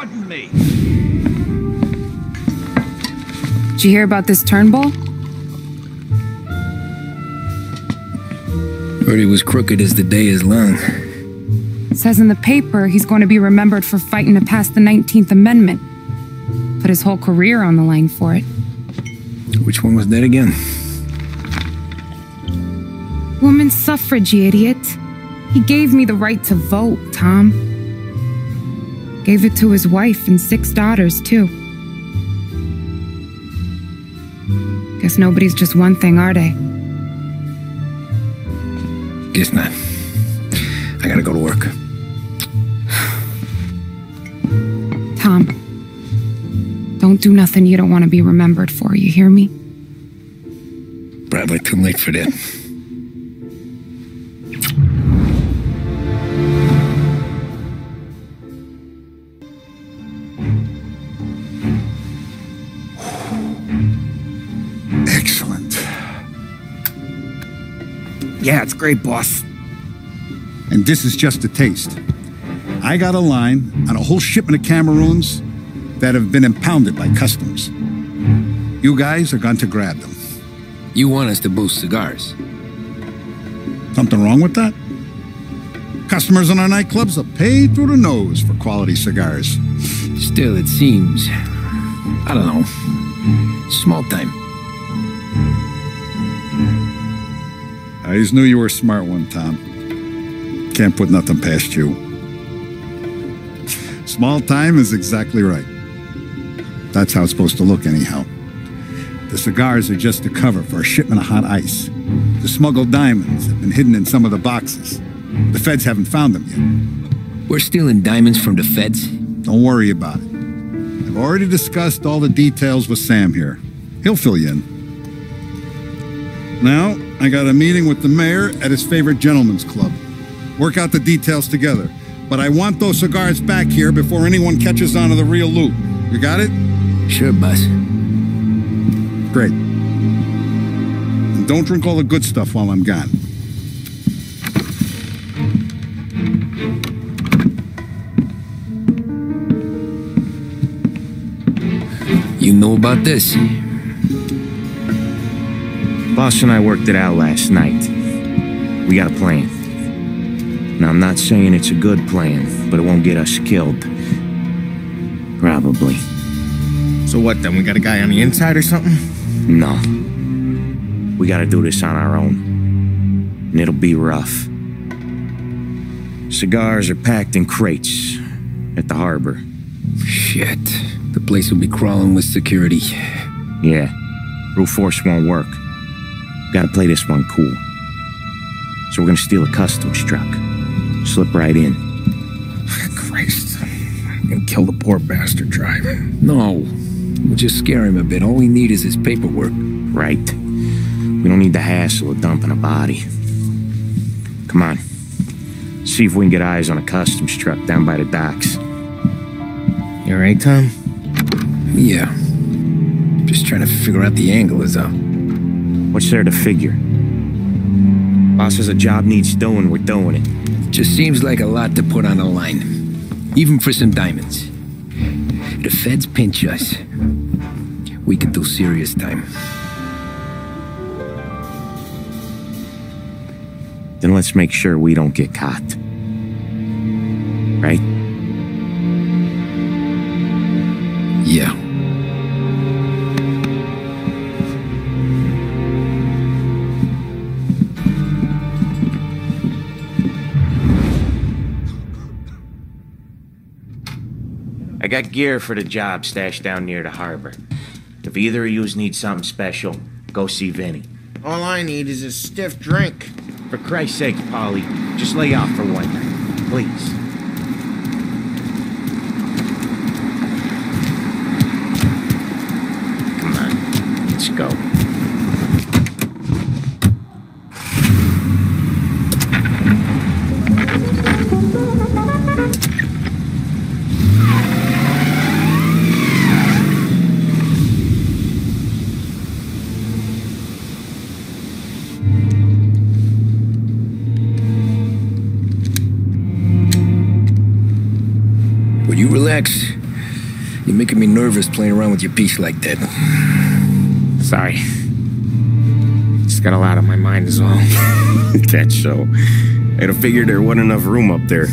pardon me. Did you hear about this Turnbull? Heard he was crooked as the day is long. Says in the paper he's going to be remembered for fighting to pass the 19th Amendment. Put his whole career on the line for it. Which one was that again? Women's suffrage, you idiot. He gave me the right to vote, Tom. Gave it to his wife and 6 daughters, too. Guess nobody's just one thing, are they? Guess not. I gotta go to work. Tom. Don't do nothing you don't want to be remembered for, you hear me? Probably too late for that. Excellent. Yeah, it's great, boss. And this is just a taste. I got a line on a whole shipment of Cameroons that have been impounded by customs. You guys are going to grab them. You want us to boost cigars? Something wrong with that? Customers in our nightclubs are paid through the nose for quality cigars. Still, it seems, I don't know, small time. I just knew you were a smart one, Tom. Can't put nothing past you. Small time is exactly right. That's how it's supposed to look, anyhow. The cigars are just a cover for a shipment of hot ice. The smuggled diamonds have been hidden in some of the boxes. The feds haven't found them yet. We're stealing diamonds from the feds? Don't worry about it. I've already discussed all the details with Sam here. He'll fill you in. Now, I got a meeting with the mayor at his favorite gentleman's club. Work out the details together. But I want those cigars back here before anyone catches on to the real loot. You got it? Sure, boss. Great. And don't drink all the good stuff while I'm gone. You know about this? Boss and I worked it out last night. We got a plan. Now, I'm not saying it's a good plan, but it won't get us killed. Probably. So what then? We got a guy on the inside or something? No. We gotta do this on our own. And it'll be rough. Cigars are packed in crates at the harbor. Shit. The place will be crawling with security. Yeah. Brute force won't work. Gotta play this one cool. So we're gonna steal a customs truck. Slip right in. Christ. And kill the poor bastard driver. No. We'll just scare him a bit. All we need is his paperwork. Right. We don't need the hassle of dumping a body. Come on. See if we can get eyes on a customs truck down by the docks. You alright, Tom? Yeah. Just trying to figure out the angle is up. What's there to figure? Boss says a job needs doing, we're doing it. Just seems like a lot to put on the line. Even for some diamonds. If the feds pinch us, we could do serious time. Then let's make sure we don't get caught. Right? Yeah. I got gear for the job stashed down near the harbor. If either of yous need something special, go see Vinny. All I need is a stiff drink. For Christ's sake, Polly, just lay off for one night, please. Come on, let's go. You're making me nervous playing around with your beef like that. Sorry. Just got a lot on my mind as well. That show. I'd have figured there wasn't enough room up there.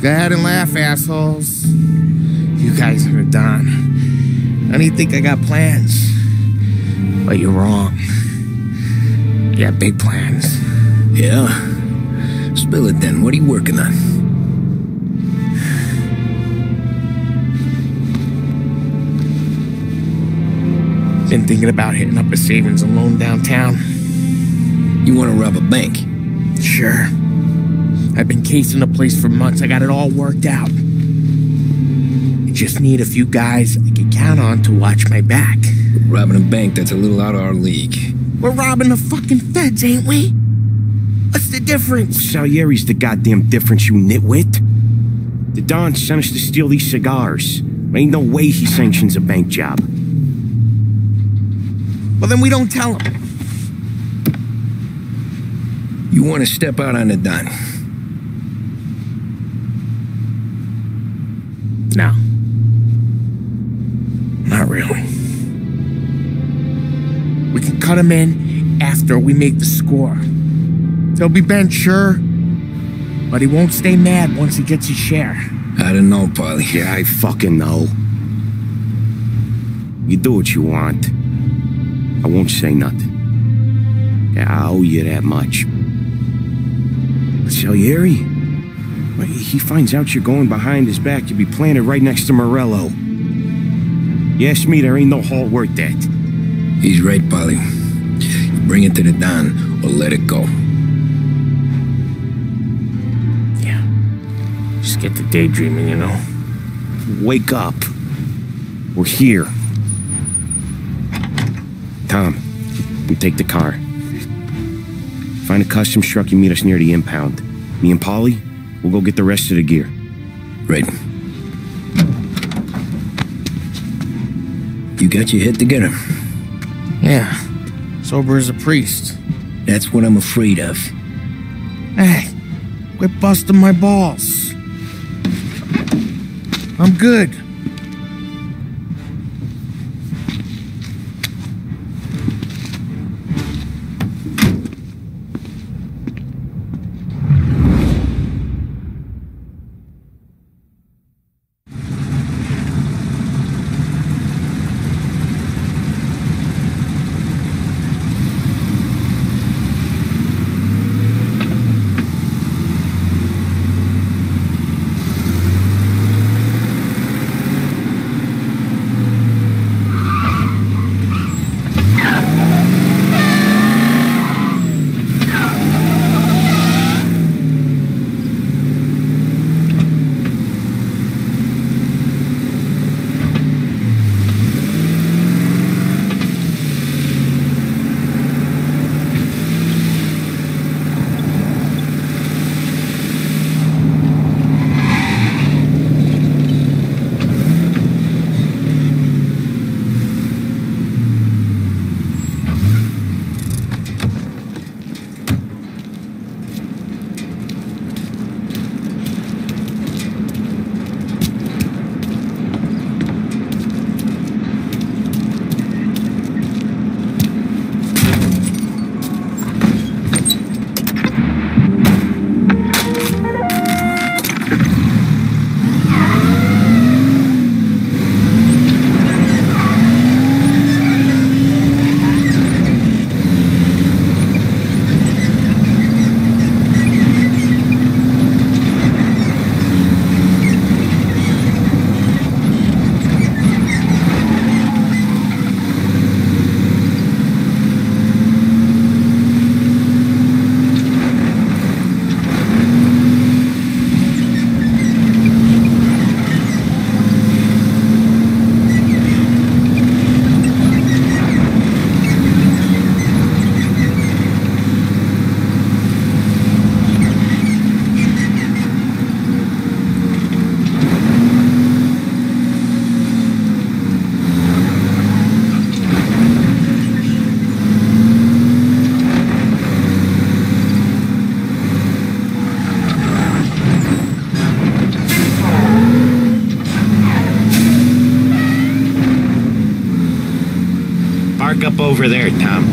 Go ahead and laugh, assholes. You guys are done. I don't even think I got plans. But you're wrong. Yeah, big plans. Yeah? Spill it then. What are you working on? Been thinking about hitting up a savings and loan downtown. You want to rob a bank? Sure. I've been casing the place for months. I got it all worked out. I just need a few guys I can count on to watch my back. Robbing a bank, that's a little out of our league. We're robbing the fucking feds, ain't we? What's the difference? Well, Salieri's the goddamn difference, you nitwit. The Don sent us to steal these cigars. There ain't no way he sanctions a bank job. Well, then we don't tell him. You want to step out on the Don? No. Not really. We can cut him in after we make the score. He'll be bent, sure, but he won't stay mad once he gets his share. I don't know, Polly. Yeah, I fucking know. You do what you want. I won't say nothing. Yeah, I owe you that much. But Salieri, when he finds out you're going behind his back, you'll be planted right next to Morello. You ask me, there ain't no hall worth that. He's right, Polly. You bring it to the Don, or let it go. Yeah. Just get to daydreaming, you know. Wake up. We're here. Tom, you take the car. Find a customs truck and meet us near the impound. Me and Polly, we'll go get the rest of the gear. Right. You got your head together. Yeah, sober as a priest. That's what I'm afraid of. Hey, quit busting my balls. I'm good. up over there, Tom.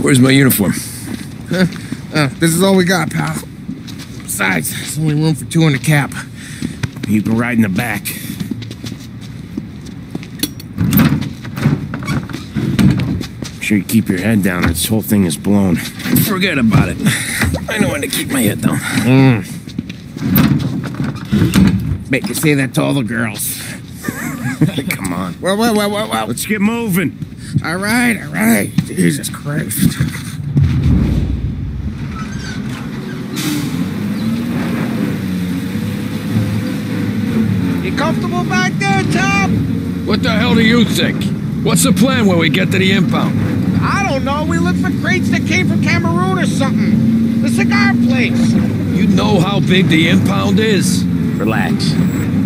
Where's my uniform? This is all we got, pal. Besides, there's only room for two in the cap. You can ride in the back. Make sure you keep your head down. This whole thing is blown. Forget about it. I know when to keep my head down. Bet you say that to all the girls. Come on. Well. Let's get moving. All right. Jesus Christ. You comfortable back there, Tom? What the hell do you think? What's the plan when we get to the impound? I don't know. We look for crates that came from Cameroon or something. The cigar place. You know how big the impound is? Relax.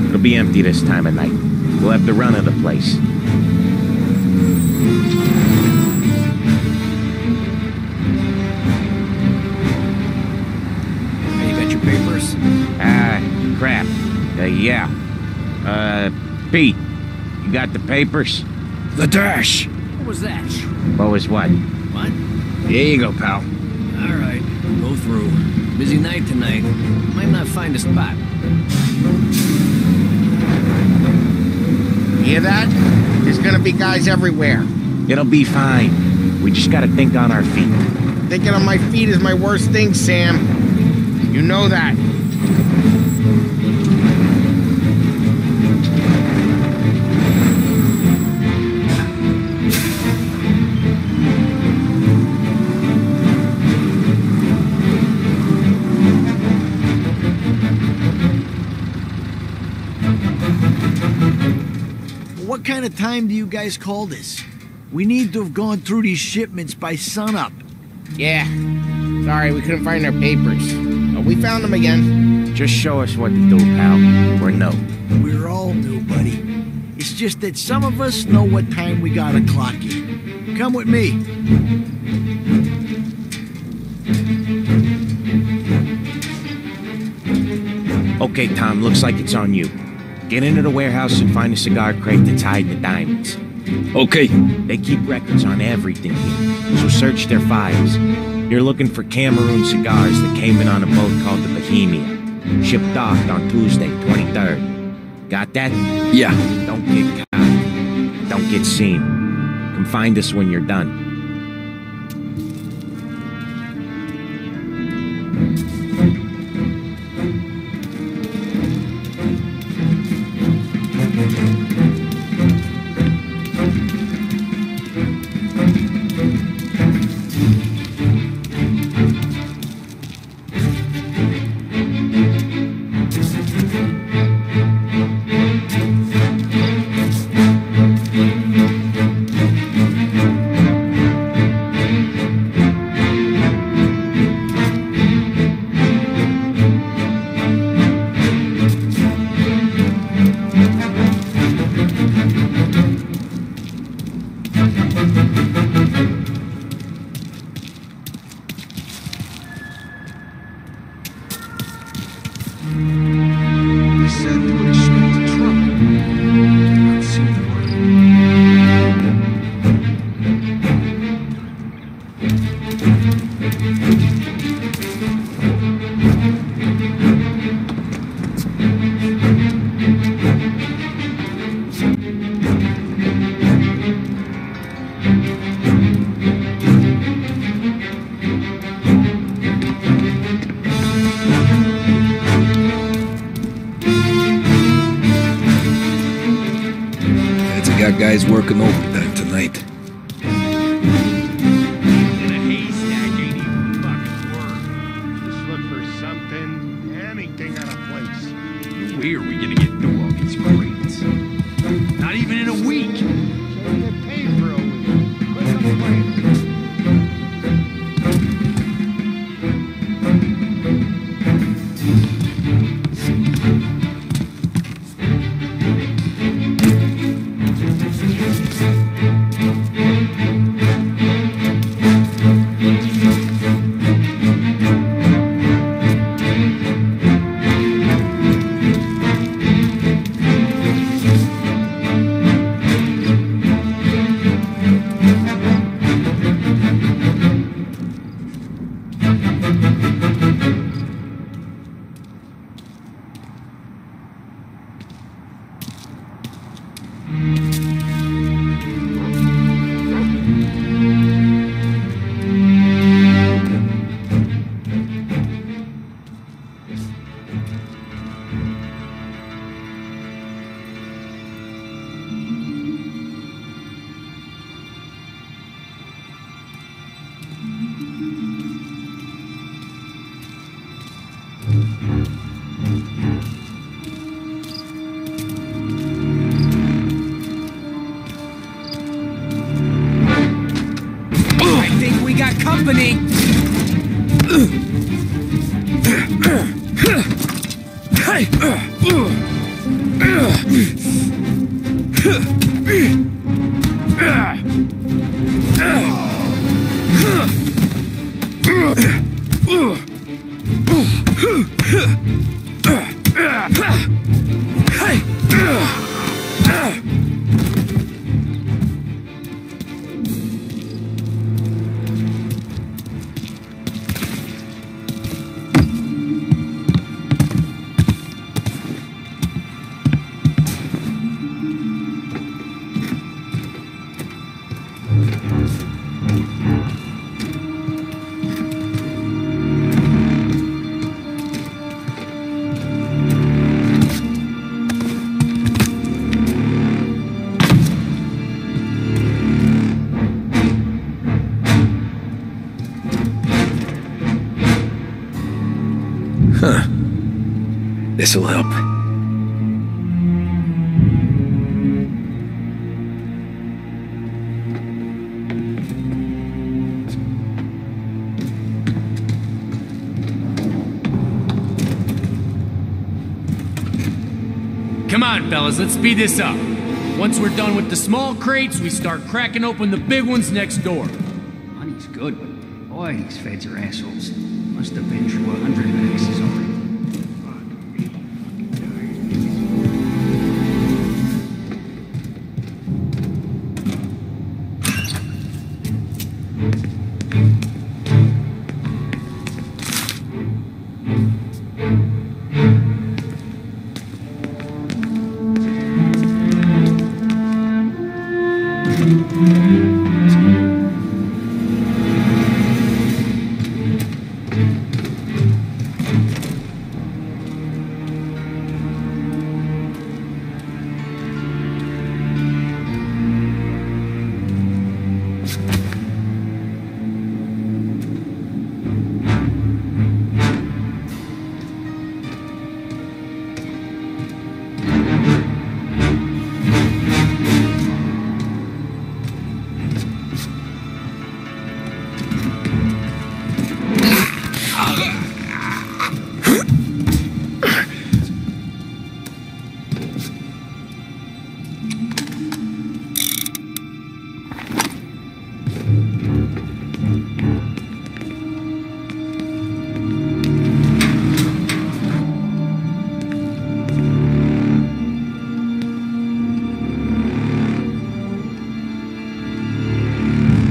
It'll be empty this time of night. We'll have the run of the place. Crap. Yeah. Pete, you got the papers? The dash! What was that? What was what? What? Here you go, pal. Alright, go through. Busy night tonight. Might not find a spot. Hear that? There's gonna be guys everywhere. It'll be fine. We just gotta think on our feet. Thinking on my feet is my worst thing, Sam. You know that. What kind of time do you guys call this? We need to have gone through these shipments by sunup. Yeah. Sorry, we couldn't find our papers. But we found them again. Just show us what to do, pal. We're new. We're all new, buddy. It's just that some of us know what time we gotta clock in. Come with me. Okay, Tom, looks like it's on you. Get into the warehouse and find a cigar crate that's hiding the diamonds. Okay. They keep records on everything here, so search their files. You're looking for Cameroon cigars that came in on a boat called the Bohemia. Ship docked on Tuesday, 23rd. Got that? Yeah. Don't get caught. Don't get seen. Come find us when you're done. Guys working overtime tonight. In a haystack ain't even fucking work. Just look for something, anything on a place. Where are we gonna get through all these crates? Not even in a week. Can't get paid for a week. Quit complaining. company. This'll help. Come on, fellas, let's speed this up. Once we're done with the small crates, we start cracking open the big ones next door. Money's good, but boy, these feds are assholes. Must have been through 100 axes already.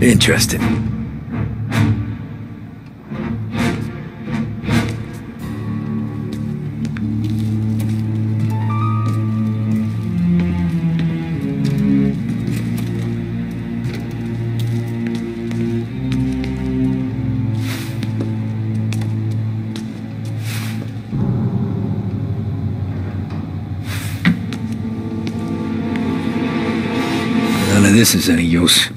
Interesting. None of this is any use.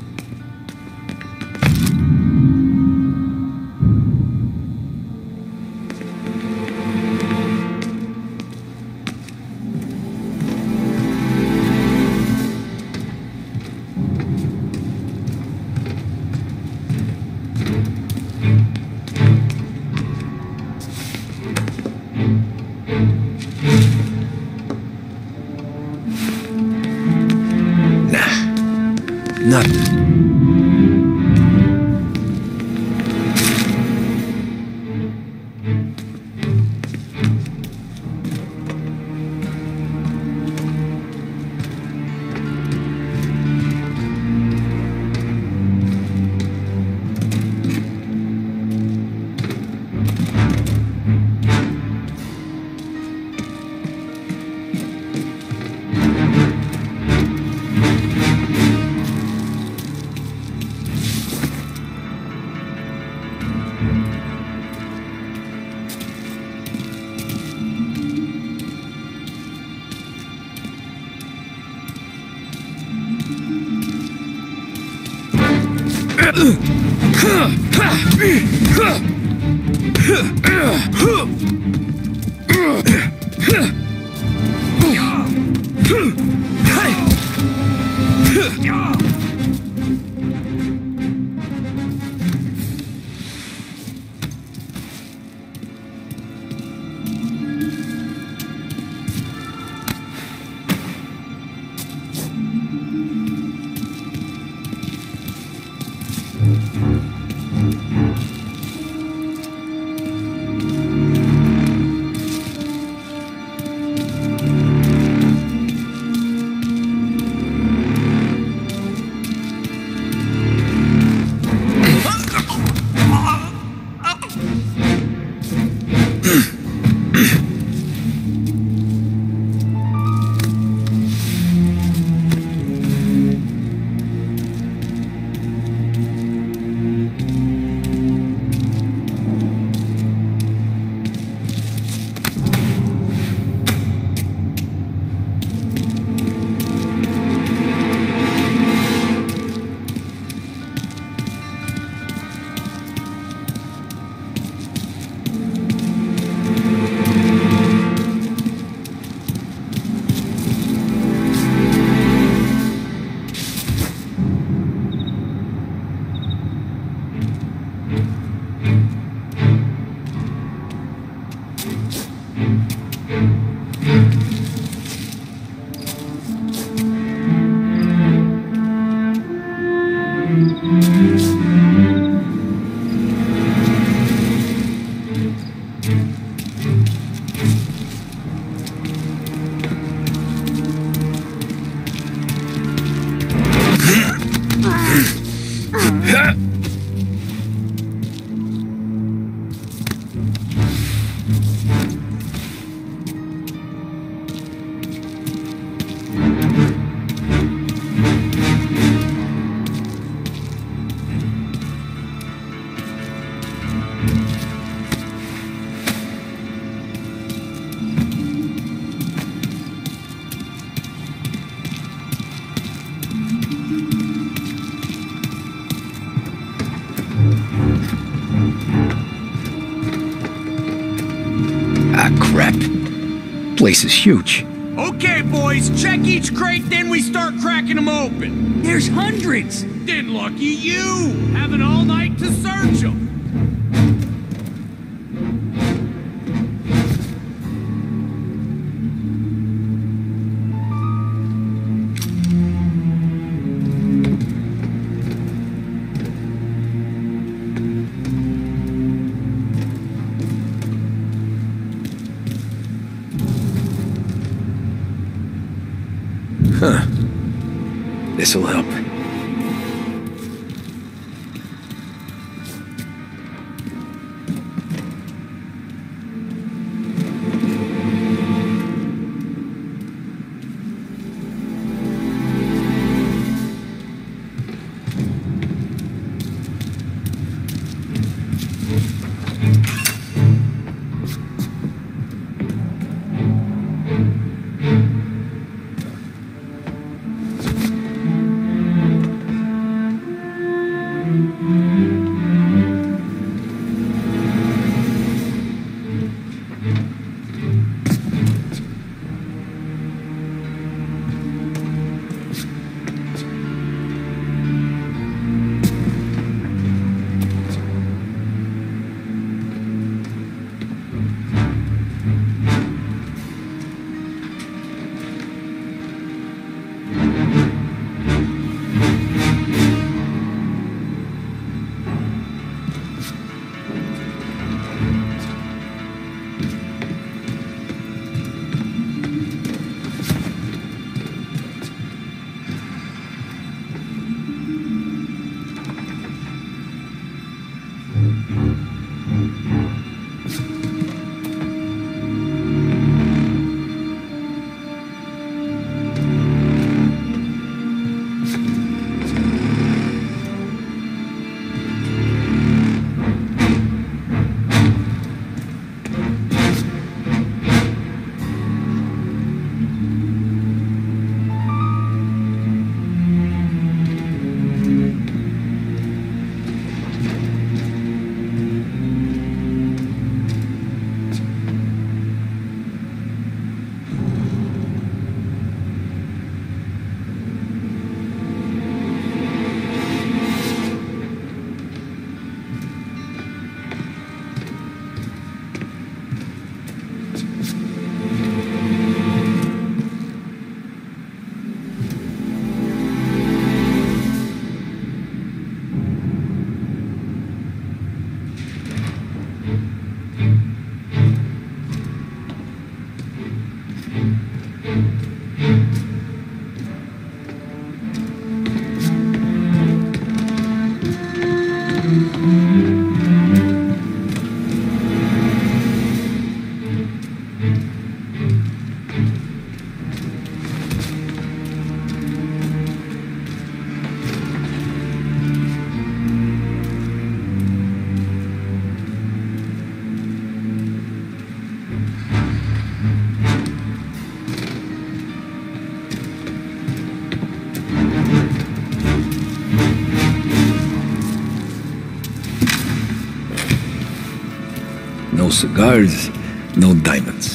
This is huge. Okay, boys, check each crate, then we start cracking them open. There's hundreds. Then lucky you, having all night to search them. This'll help. Cigars, no diamonds.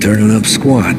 Turning up squat.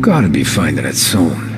Gotta be finding its own.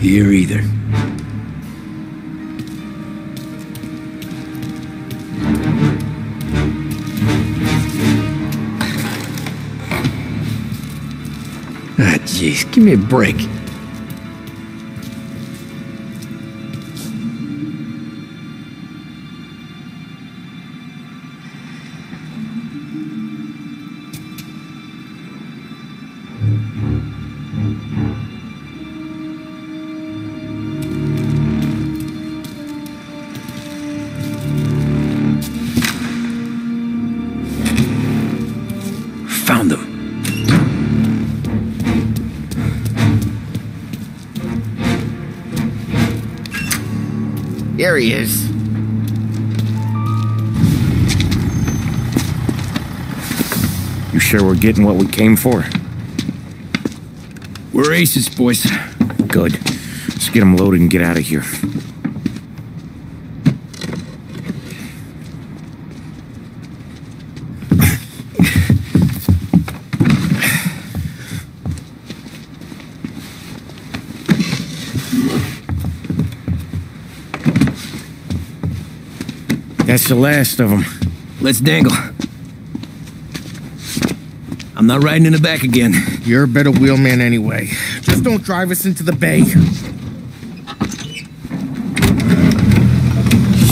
Here either. Ah, jeez, give me a break. There he is. You sure we're getting what we came for? We're aces, boys. Good. Let's get them loaded and get out of here. That's the last of them. Let's dangle. I'm not riding in the back again. You're a better wheelman anyway. Just don't drive us into the bay.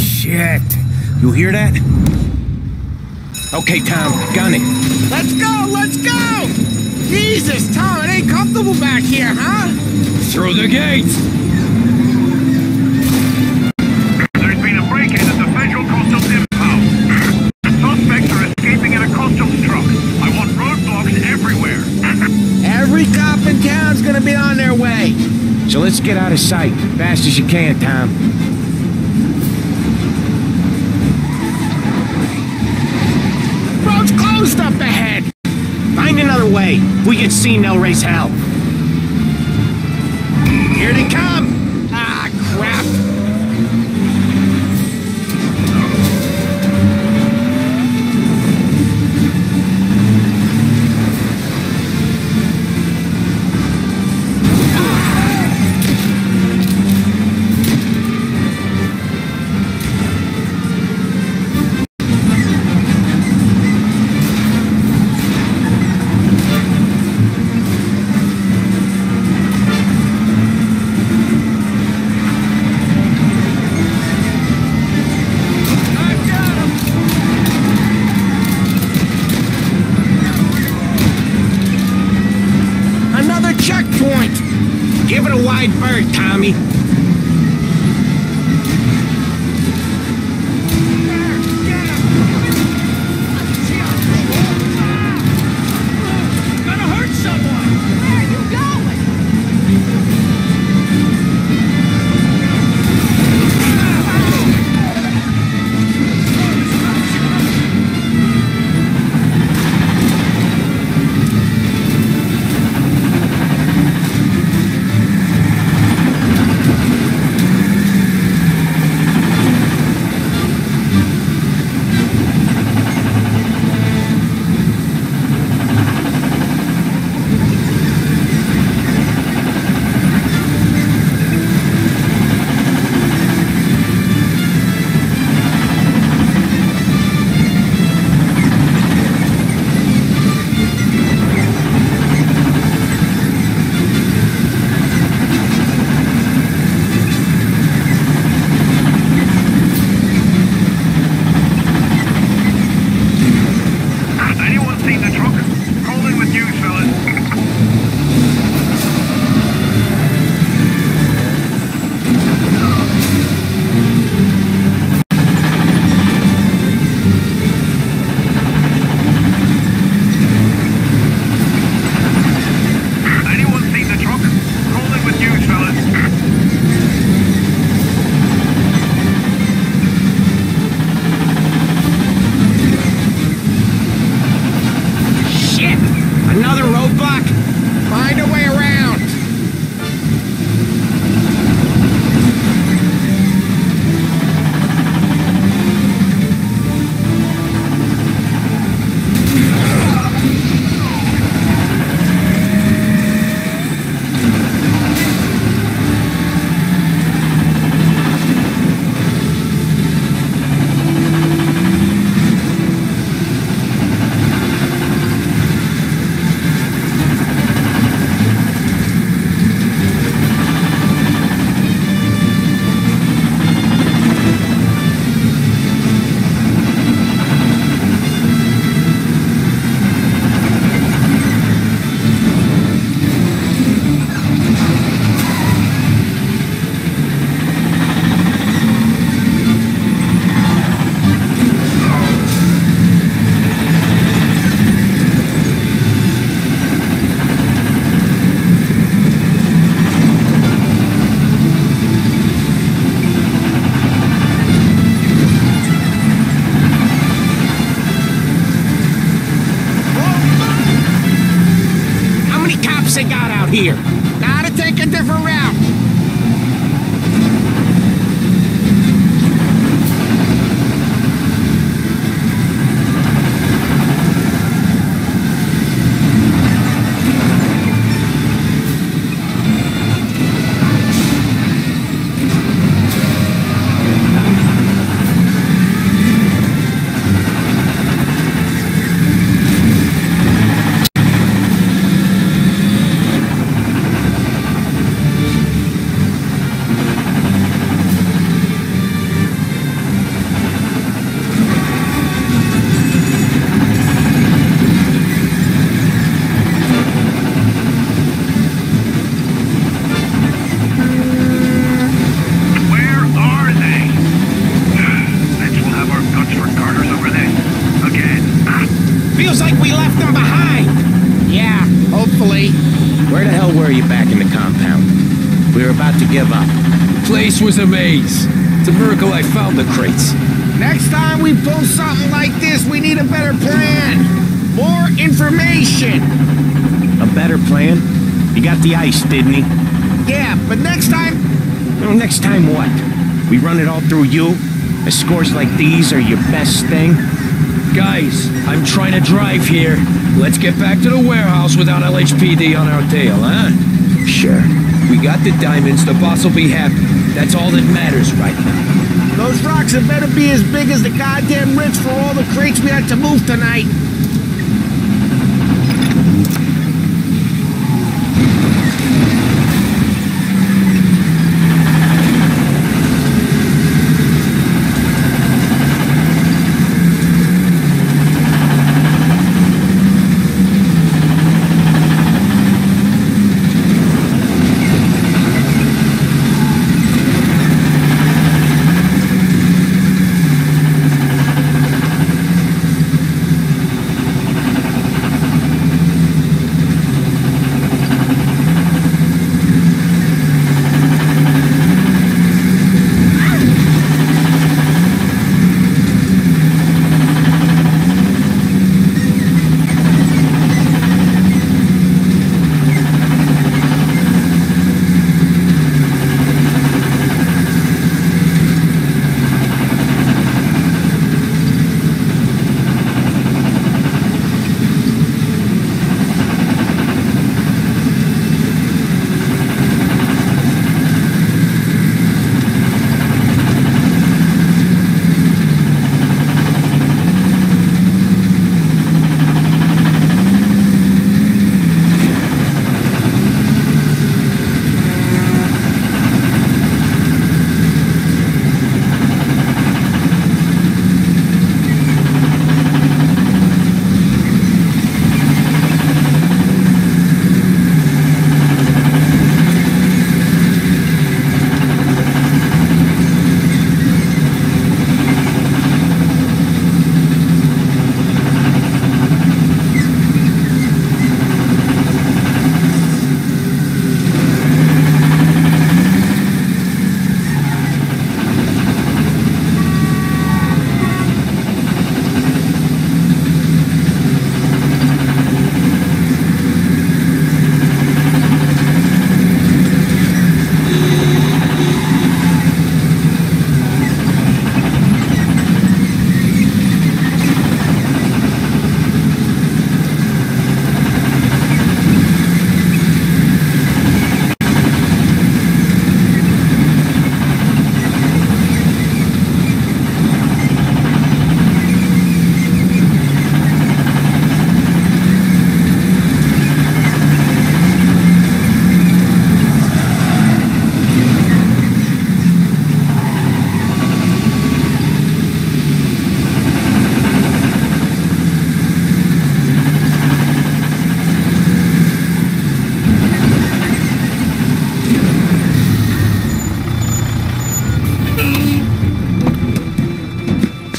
Shit. You hear that? Okay, Tom, gun it. Let's go, let's go! Jesus, Tom, it ain't comfortable back here, huh? Through the gates! Let's get out of sight, fast as you can, Tom. Road's closed up ahead! Find another way. If we get seen, they'll raise hell. Here they come! Ah, crap! right bird, Tommy. Was a maze. It's a miracle I found the crates. Next time we pull something like this, we need a better plan. More information. A better plan? He got the ice, didn't he? Yeah, but next time... Well, next time what? We run it all through you? The scores like these are your best thing? Guys, I'm trying to drive here. Let's get back to the warehouse without LHPD on our tail, huh? Sure. We got the diamonds, the boss will be happy. That's all that matters right now. Those rocks had better be as big as the goddamn ridge for all the crates we had to move tonight.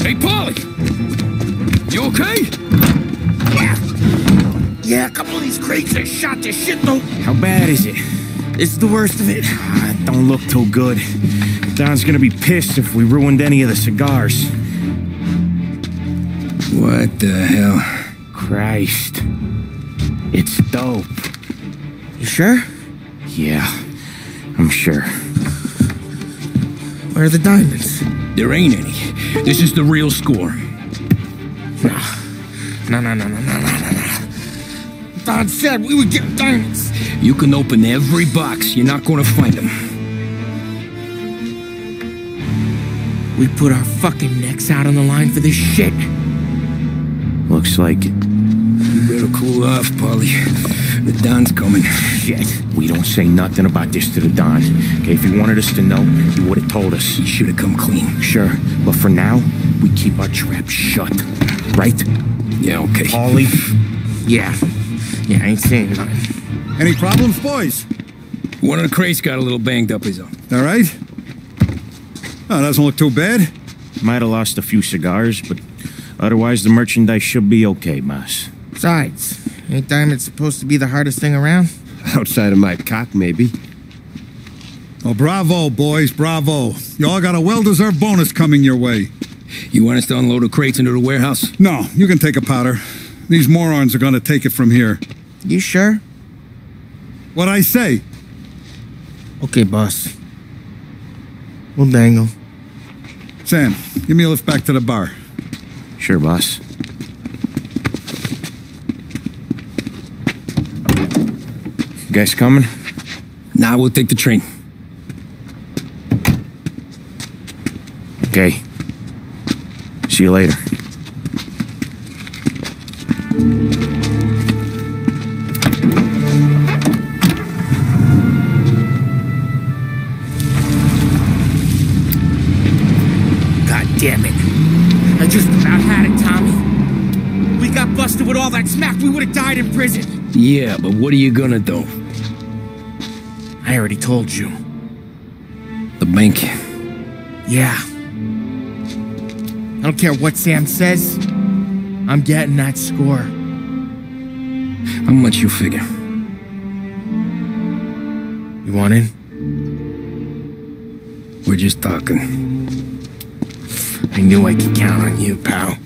Hey, Polly! You okay? Yeah. Yeah, a couple of these crates are shot to shit, though. How bad is it? It's the worst of it. It don't look too good. Don's gonna be pissed if we ruined any of the cigars. What the hell? Christ. It's dope. You sure? Yeah, I'm sure. Where are the diamonds? There ain't any. This is the real score. No. Don said we would get diamonds. You can open every box. You're not gonna find them. We put our fucking necks out on the line for this shit. Looks like it. You better cool off, Polly. The Don's coming. Shit. We don't say nothing about this to the Don. Okay, if he wanted us to know, he would have told us. He should have come clean. Sure, but for now, we keep our trap shut. Right? Yeah, okay. Polly? Yeah, I ain't saying nothing. Any problems, boys? One of the crates got a little banged up, his own. All right. Oh, doesn't look too bad. Might have lost a few cigars, but otherwise the merchandise should be okay, Mas. Besides, ain't diamonds supposed to be the hardest thing around? Outside of my cock, maybe. Oh, bravo, boys, bravo. You all got a well-deserved bonus coming your way. You want us to unload the crates into the warehouse? No, you can take a powder. These morons are gonna take it from here. You sure? What'd I say? Okay, boss. We'll dangle. Sam, give me a lift back to the bar. Sure, boss. You guys coming? Nah, we'll take the train. Okay. See you later. God damn it. I just about had it, Tommy. We got busted with all that smack, we would have died in prison. Yeah, but what are you gonna do? I already told you. The bank. Yeah. I don't care what Sam says. I'm getting that score. How much you figure? You want in? We're just talking. I knew I could count on you, pal.